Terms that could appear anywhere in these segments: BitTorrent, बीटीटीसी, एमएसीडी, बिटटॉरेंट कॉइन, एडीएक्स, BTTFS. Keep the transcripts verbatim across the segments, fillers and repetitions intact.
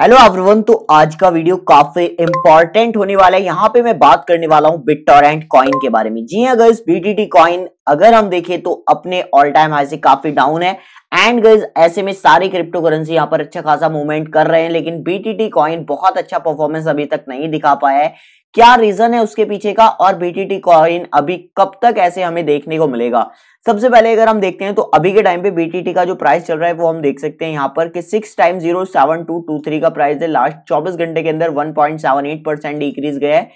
Hello everyone, तो आज का वीडियो काफी इंपॉर्टेंट होने वाला है। यहाँ पे मैं बात करने वाला हूँ बिटटॉरेंट कॉइन के बारे में। जी हाँ गाइस, बीटीटी कॉइन अगर हम देखें तो अपने ऑल टाइम हाई से काफी डाउन है एंड गाइस ऐसे में सारे क्रिप्टो करेंसी यहाँ पर अच्छा खासा मूवमेंट कर रहे हैं, लेकिन बीटीटी कॉइन बहुत अच्छा परफॉर्मेंस अभी तक नहीं दिखा पाया है। क्या रीजन है उसके पीछे का और बीटीटी कॉइन अभी कब तक ऐसे हमें देखने को मिलेगा? सबसे पहले अगर हम देखते हैं तो अभी के टाइम पे बीटीटी का जो प्राइस चल रहा है वो हम देख सकते हैं यहाँ पर कि six time zero seven two two three का प्राइस है। लास्ट चौबीस घंटे के अंदर one point seven eight percent decrease गया है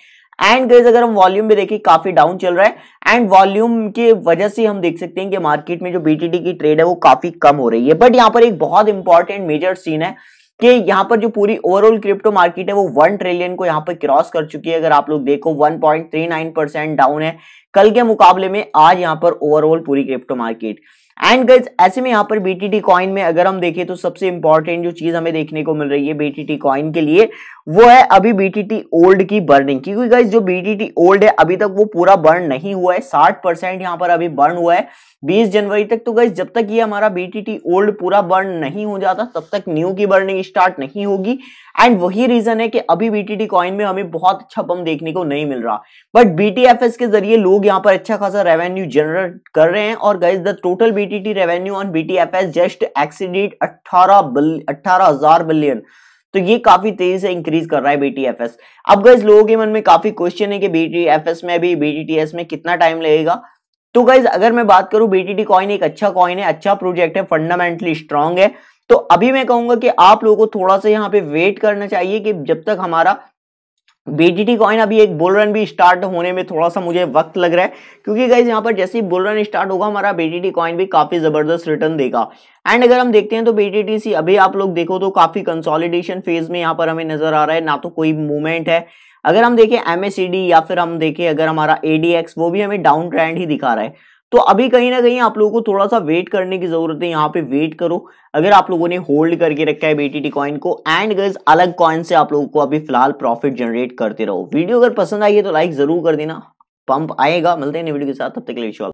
एंड गाइस अगर हम वॉल्यूम भी देखें काफी डाउन चल रहा है एंड वॉल्यूम की वजह से हम देख सकते हैं कि मार्केट में जो बीटीटी की ट्रेड है वो काफी कम हो रही है। बट यहाँ पर एक बहुत इंपॉर्टेंट मेजर सीन है कि यहाँ पर जो पूरी ओवरऑल क्रिप्टो मार्केट है वो वन ट्रिलियन को यहाँ पर क्रॉस कर चुकी है। अगर आप लोग देखो one point three nine percent down है कल के मुकाबले में आज यहाँ पर ओवरऑल पूरी क्रिप्टो मार्केट। एंड गाइस ऐसे में यहाँ पर बीटीटी कॉइन में अगर हम देखें तो सबसे इंपॉर्टेंट जो चीज हमें देखने को मिल रही है बीटीटी कॉइन के लिए वो है अभी बीटीटी ओल्ड की बर्निंग, क्योंकि गाइस जो बीटीटी ओल्ड है अभी तक वो पूरा बर्न नहीं हुआ है। साठ परसेंट यहाँ पर अभी बर्न हुआ है बीस जनवरी तक। तो गाइस जब तक ये हमारा बीटीटी ओल्ड पूरा बर्न नहीं हो जाता तब तक न्यू की बर्निंग स्टार्ट नहीं होगी एंड वही रीजन है कि अभी बीटीटी कॉइन में हमें बहुत अच्छा बम देखने को नहीं मिल रहा। बट बीटीएफएस के जरिए लोग यहाँ पर अच्छा खासा रेवेन्यू जनरेट कर रहे हैं और guys the total BTT revenue on BTFS just exceeded अठारह हजार बिलियन। तो ये काफी तेजी से इंक्रीज कर रहा है बीटीएफएस। अब गाइस लोगों के मन में काफी क्वेश्चन है कि बीटीएफएस में अभी बीटीटीएस में कितना टाइम लगेगा। तो गाइस अगर मैं बात करूं, बीटीटी कॉइन एक अच्छा कॉइन है, अच्छा प्रोजेक्ट है, फंडामेंटली स्ट्रांग है। तो अभी मैं कहूंगा कि आप लोगों को थोड़ा सा यहाँ पे वेट करना चाहिए कि जब तक हमारा बीटीटी कॉइन अभी एक बुल रन भी स्टार्ट होने में थोड़ा सा मुझे वक्त लग रहा है, क्योंकि गाइज यहाँ पर जैसे ही बुल रन स्टार्ट होगा हमारा बीटीटी कॉइन भी काफी जबरदस्त रिटर्न देगा। एंड अगर हम देखते हैं तो बीटीटीसी अभी आप लोग देखो तो काफी कंसोलिडेशन फेज में यहाँ पर हमें नजर आ रहा है, ना तो कोई मूवमेंट है। अगर हम देखें एमएसीडी या फिर हम देखें अगर हमारा एडीएक्स, वो भी हमें डाउन ट्रेंड ही दिखा रहा है। तो अभी कहीं ना कहीं आप लोगों को थोड़ा सा वेट करने की जरूरत है, यहाँ पे वेट करो अगर आप लोगों ने होल्ड करके रखा है बीटीटी कॉइन को। एंड गाइस अलग कॉइन से आप लोगों को अभी फिलहाल प्रॉफिट जनरेट करते रहो। वीडियो अगर पसंद आई है तो लाइक जरूर कर देना, पंप आएगा। मिलते हैं नए वीडियो के साथ, तब तक के लिए।